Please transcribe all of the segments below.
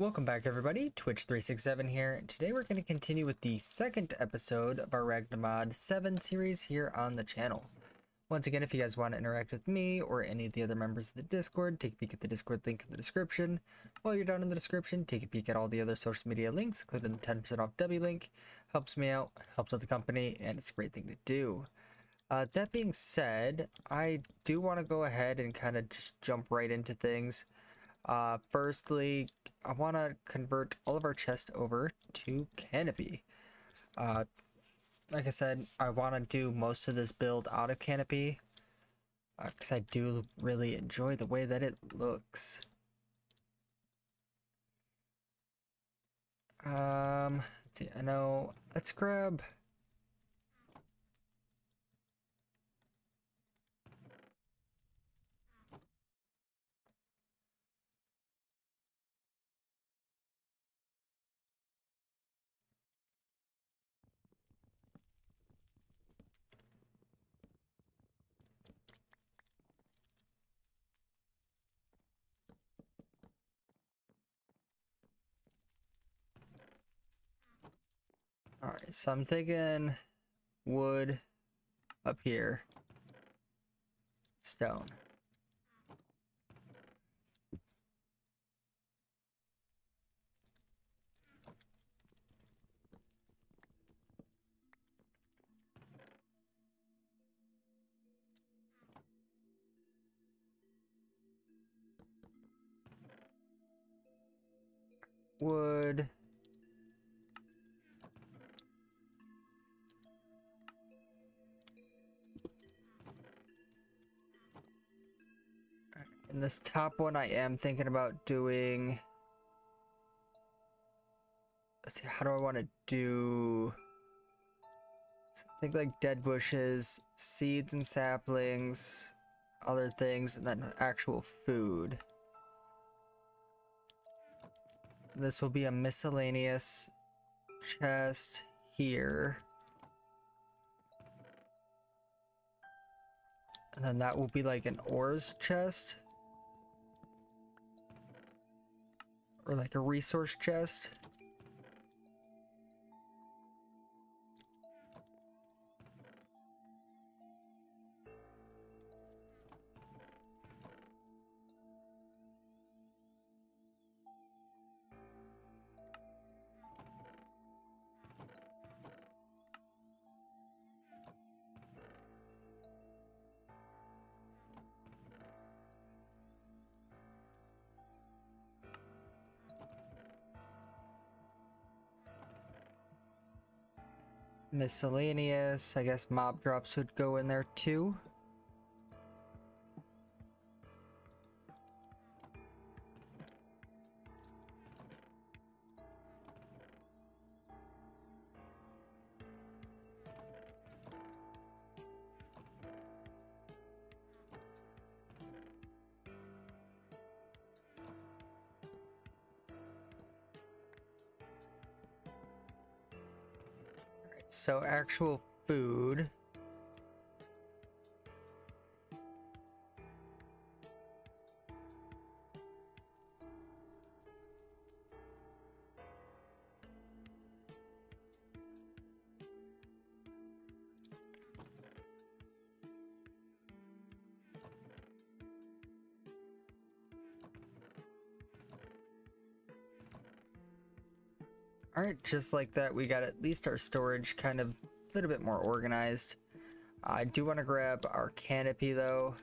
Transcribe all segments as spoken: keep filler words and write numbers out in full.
Welcome back, everybody. Twitch three six seven here. Today we're going to continue with the second episode of our Ragnamod seven series here on the channel. Once again, if you guys want to interact with me or any of the other members of the Discord, take a peek at the Discord link in the description. While you're down in the description, take a peek at all the other social media links, including the ten percent off W link. Helps me out, helps out the company, and it's a great thing to do. Uh, that being said, I do want to go ahead and kind of just jump right into things. Uh, firstly, I want to convert all of our chests over to canopy. Uh, like I said, I want to do most of this build out of canopy because uh, I do really enjoy the way that it looks. Um, let's see, I know, let's grab... Alright, so I'm thinking wood up here, stone. Wood. And this top one, I am thinking about doing. Let's see, how do I want to do? I think like dead bushes, seeds and saplings, other things, and then actual food. This will be a miscellaneous chest here. And then that will be like an ores chest. Or like a resource chest. Miscellaneous, I guess mob drops would go in there too. So actual food. Alright, just like that, we got at least our storage kind of a little bit more organized. I do want to grab our canopy though.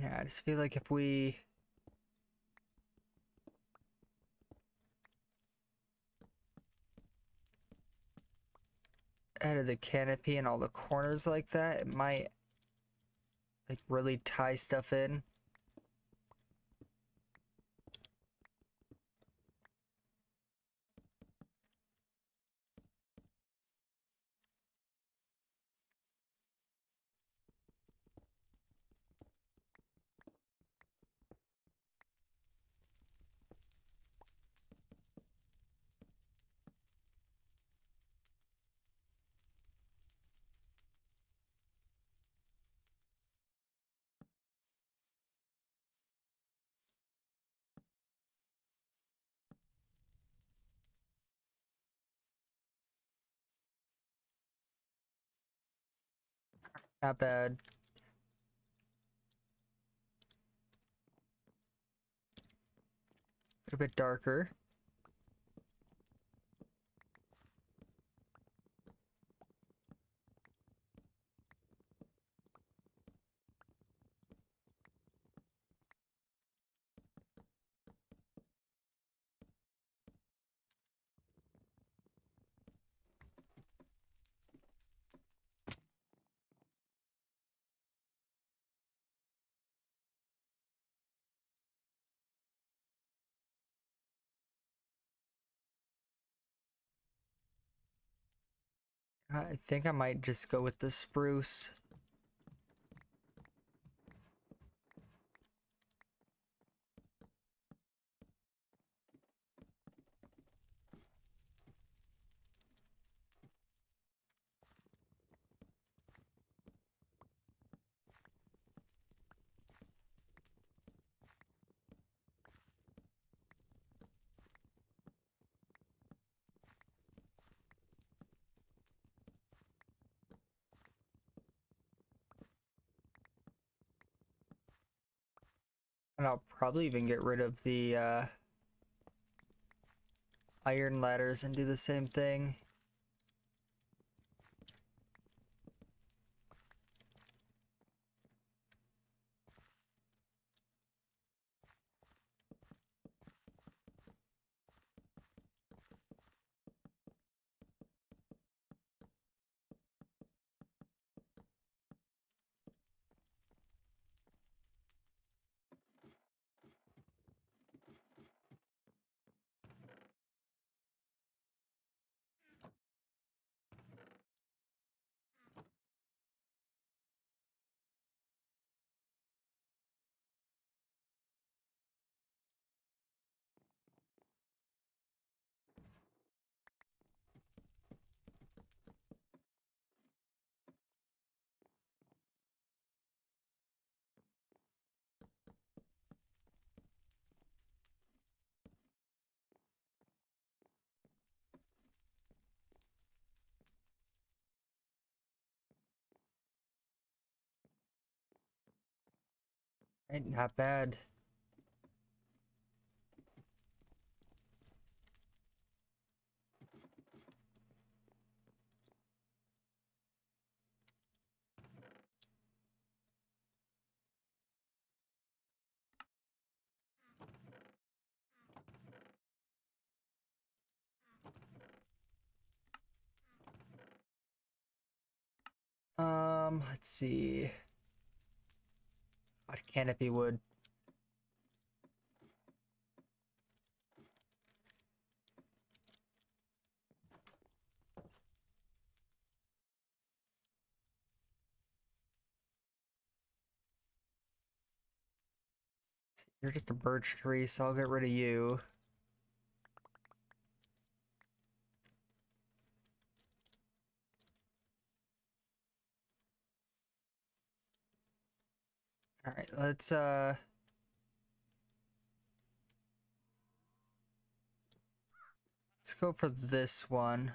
Yeah, I just feel like if we... added the canopy in all the corners like that, it might, like, really tie stuff in. Not bad. A bit darker. I think I might just go with the spruce. And I'll probably even get rid of the uh, iron ladders and do the same thing. Not bad. Um, let's see. Canopy wood. You're just a birch tree, so I'll get rid of you. All right, let's uh let's go for this one.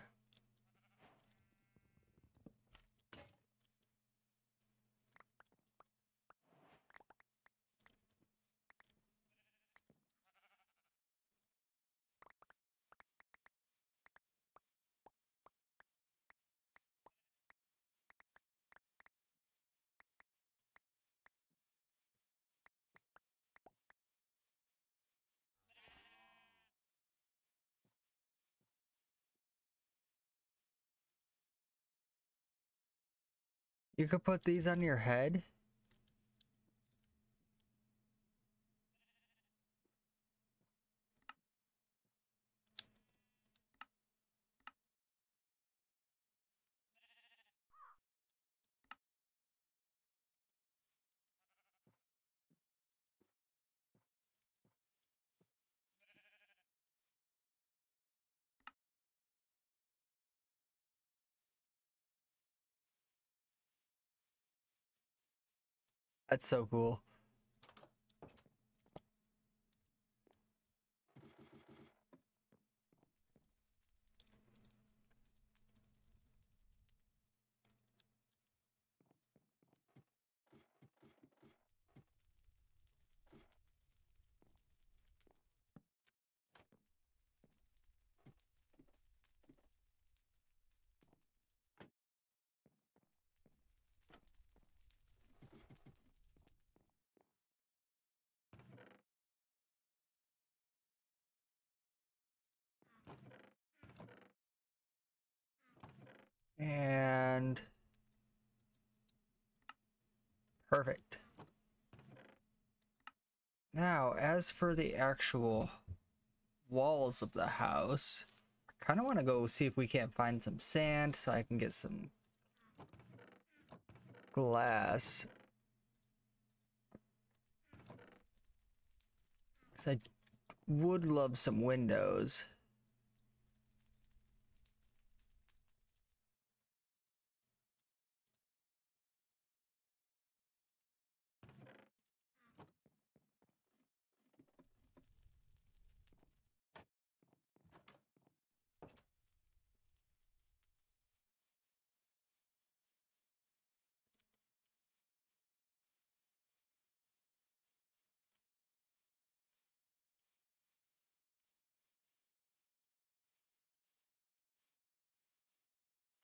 You could put these on your head. That's so cool. and perfect. Now, as for the actual walls of the house, I kind of want to go see if we can't find some sand so I can get some glass. So I would love some windows.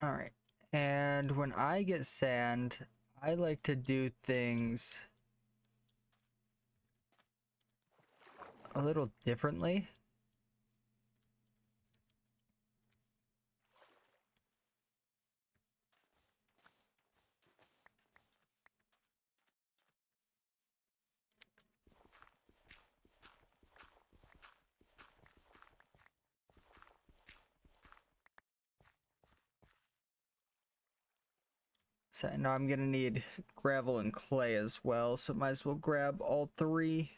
All right, and when I get sand, I like to do things a little differently. So now I'm gonna need gravel and clay as well, so might as well grab all three.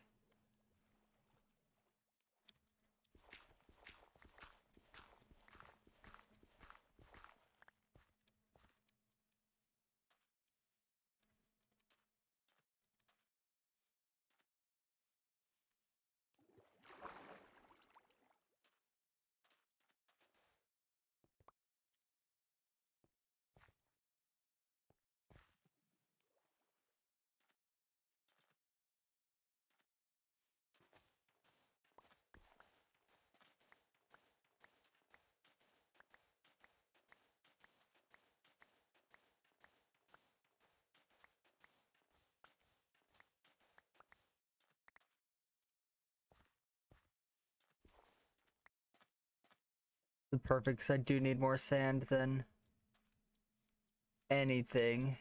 Perfect, because I do need more sand than anything.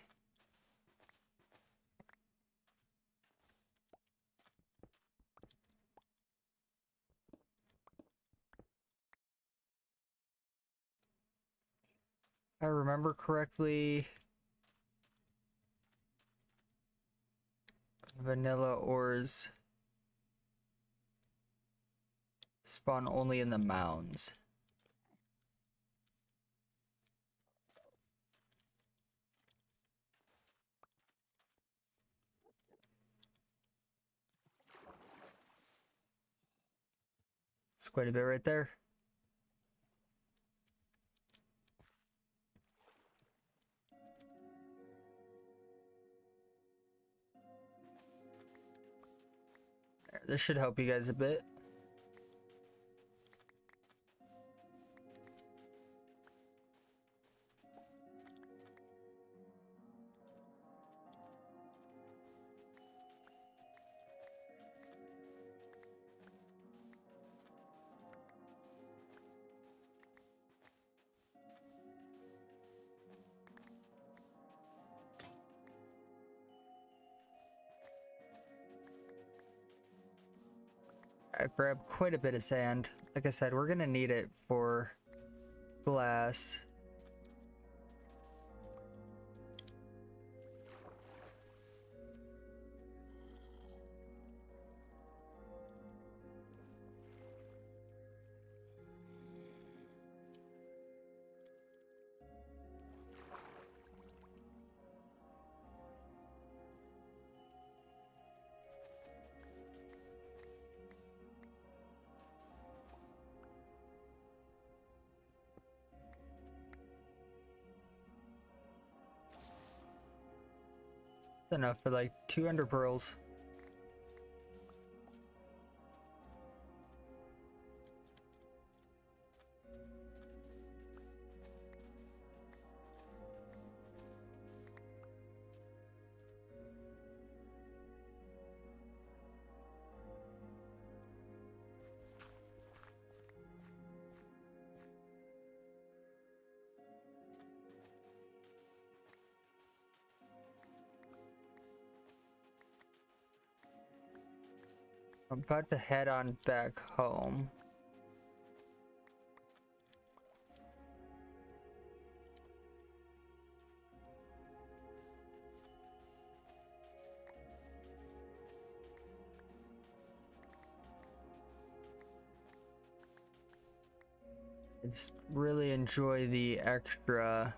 If I remember correctly, vanilla ores spawn only in the mounds. Quite a bit right there. There, this should help you guys a bit. I grab quite a bit of sand. Like I said, we're gonna need it for glass. Enough for like two under pearls. I'm about to head on back home. I just really enjoy the extra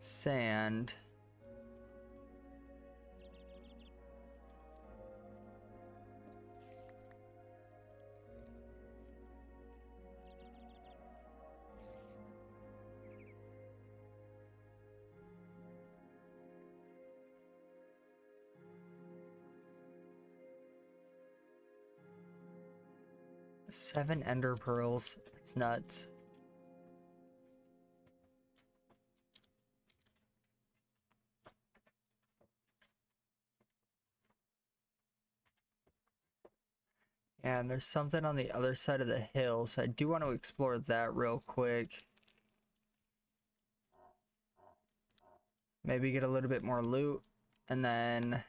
sand. Seven ender pearls, it's nuts. And there's something on the other side of the hill, so I do want to explore that real quick. Maybe get a little bit more loot, and then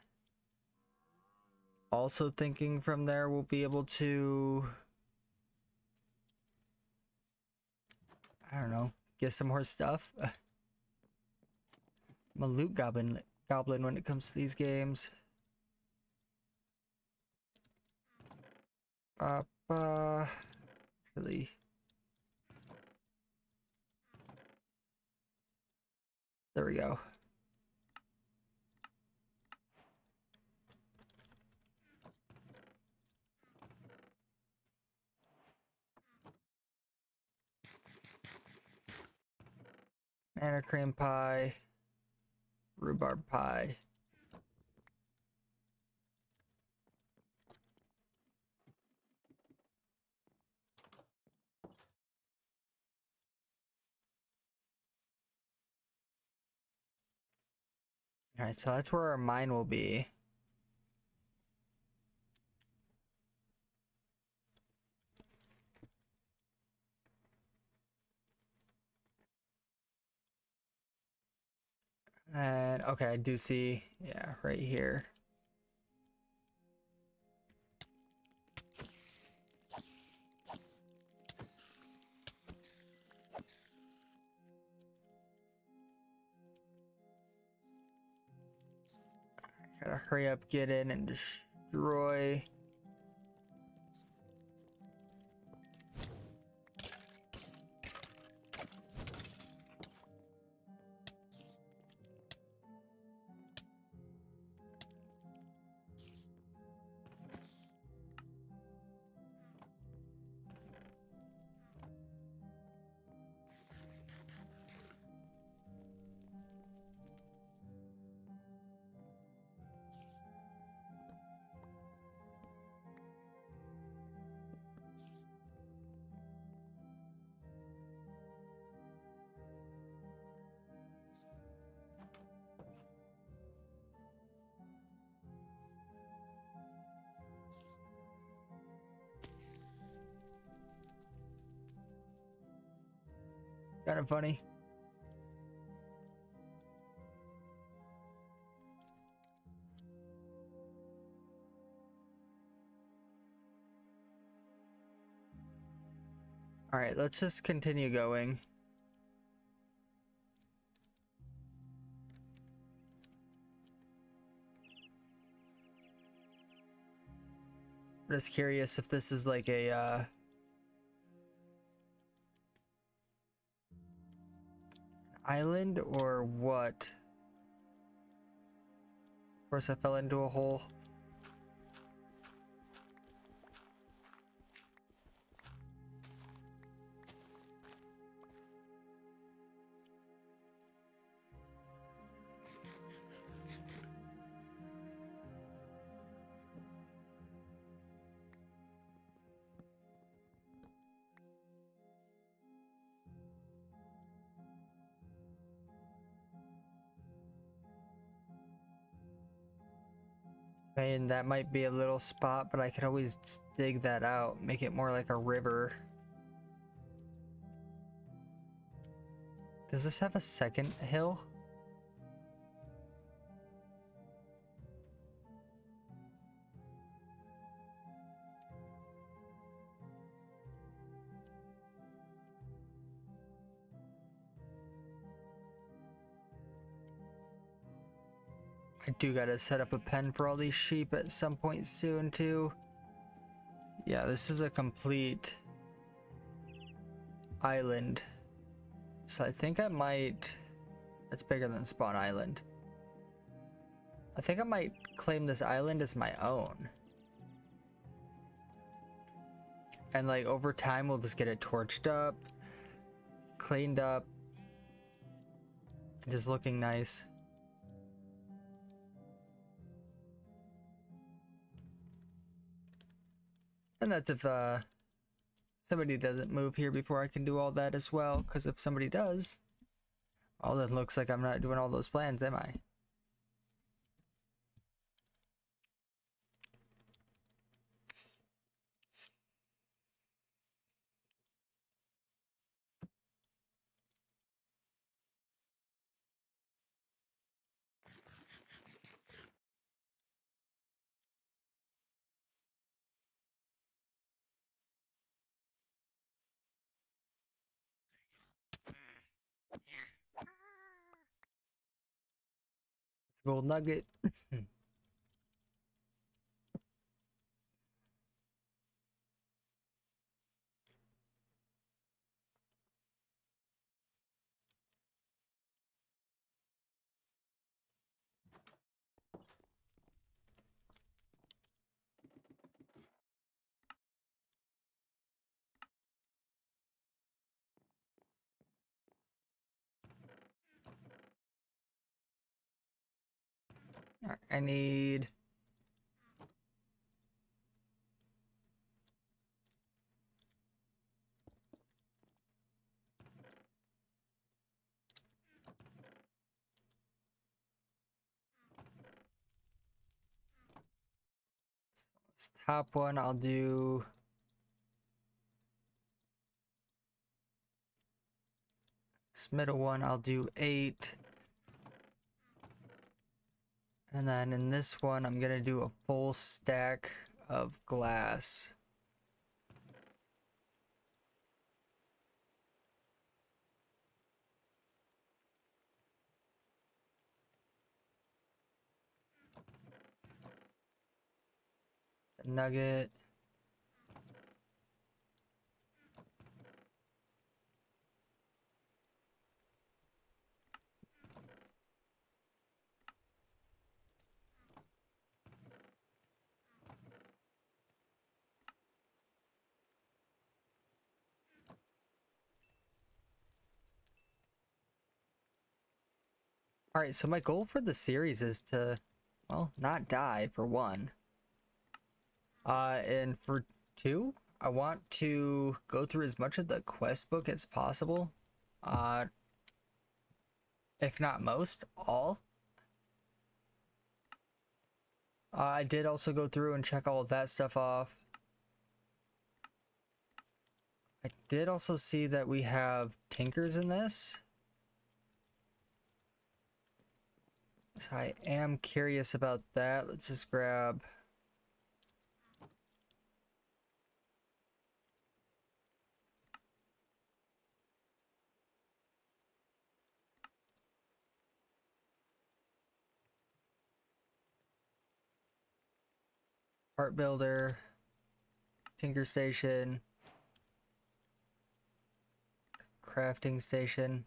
also thinking from there we'll be able to, I don't know, get some more stuff. I'm a loot goblin, goblin when it comes to these games. Uh, uh, really. There we go. Manor cream pie, rhubarb pie. All right, so that's where our mine will be. And okay, I do see, yeah, right here. Gotta hurry up, get in, and destroy. Kind of funny. All right, let's just continue going. I'm just curious if this is like a uh island or what? Of course I fell into a hole. And that might be a little spot, but I could always dig that out, make it more like a river. Does this have a second hill? I do gotta set up a pen for all these sheep at some point soon too. Yeah, this is a complete island. So I think I might... It's bigger than Spawn Island. I think I might claim this island as my own. And like over time we'll just get it torched up, cleaned up, and just looking nice. And that's if uh, somebody doesn't move here before I can do all that as well. Because if somebody does, oh, that looks like I'm not doing all those plans, am I? Gold nugget. I need this top one. I'll do this middle one. I'll do eight. And then in this one, I'm gonna do a full stack of glass. The nugget. All right, so my goal for the series is to, well, not die for one. Uh, and for two, I want to go through as much of the quest book as possible. Uh, if not most, all. Uh, I did also go through and check all of that stuff off. I did also see that we have Tinkers in this. So I am curious about that. Let's just grab Part Builder, Tinker Station, Crafting Station.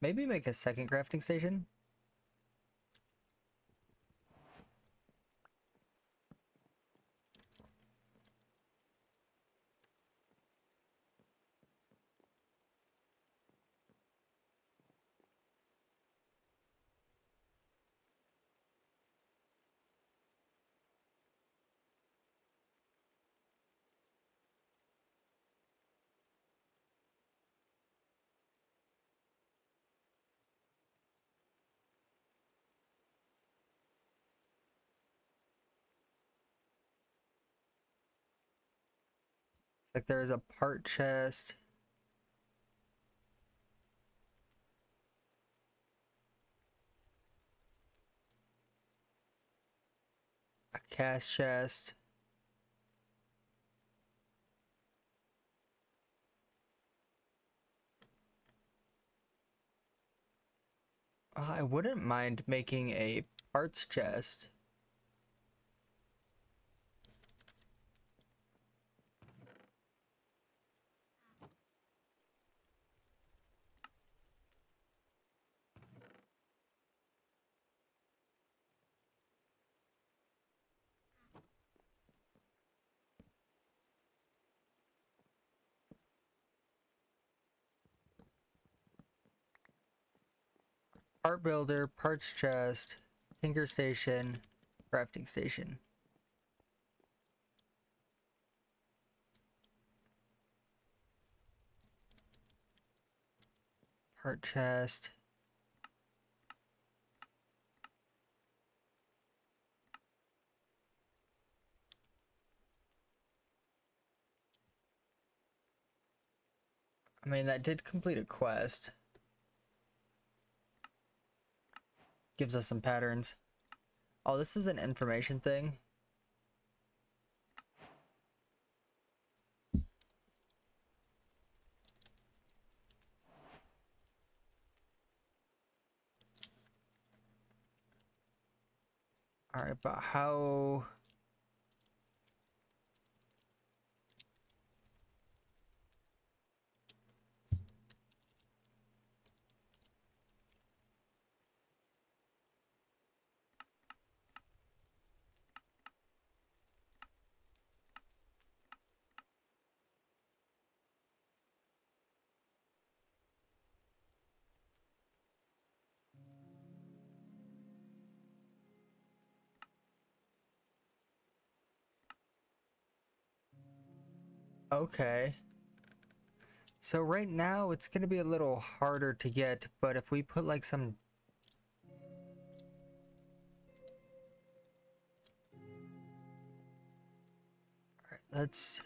Maybe make a second crafting station. Like there is a part chest. cast chest. I wouldn't mind making a parts chest. Part Builder, Parts Chest, Tinker Station, Crafting Station. Part Chest. I mean, that did complete a quest. Gives us some patterns. Oh, this is an information thing. All right, but how... Okay, so right now it's gonna be a little harder to get, but if we put like some all right, let's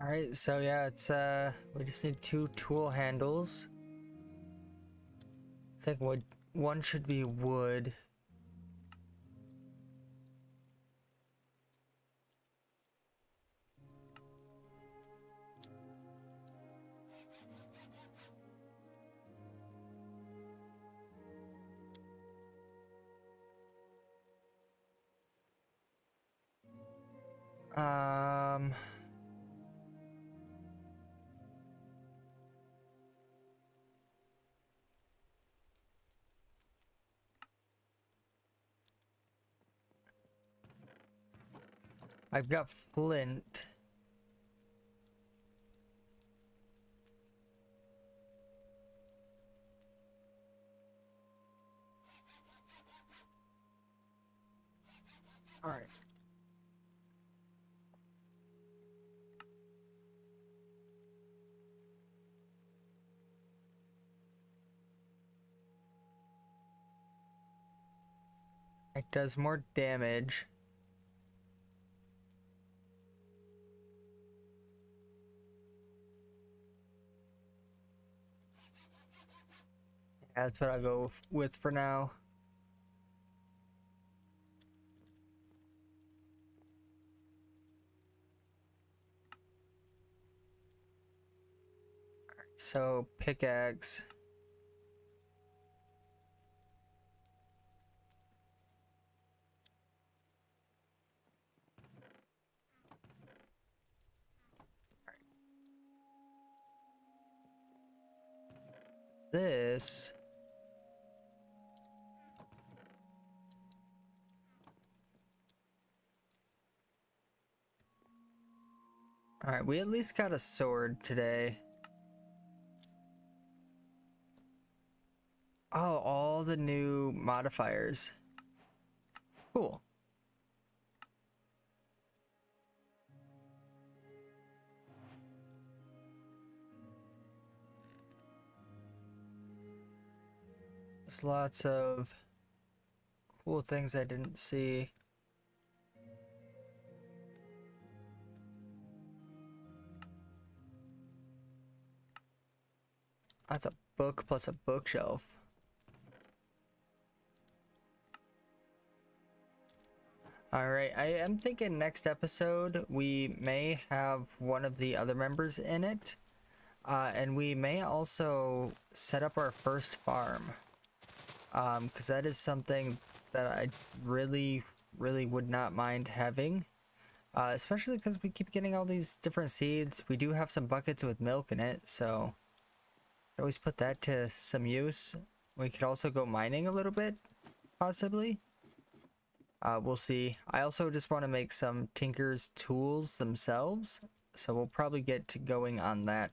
Alright, so yeah, it's uh, we just need two tool handles. I think wood, one should be wood. Um... I've got flint. All right. It does more damage. That's what I'll go with for now. All right, so pickaxe. All right. This. Alright, we at least got a sword today. Oh, all the new modifiers. Cool. There's lots of cool things I didn't see. That's a book plus a bookshelf. Alright, I am thinking next episode we may have one of the other members in it. Uh, and we may also set up our first farm. Um, because that is something that I really, really would not mind having. Uh, especially because we keep getting all these different seeds. We do have some buckets with milk in it, so I always put that to some use. We could also go mining a little bit, possibly. Uh, we'll see. I also just want to make some Tinker's tools themselves, so we'll probably get to going on that.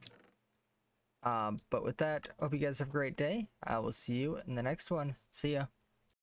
Um, but with that, hope you guys have a great day. I will see you in the next one. See ya.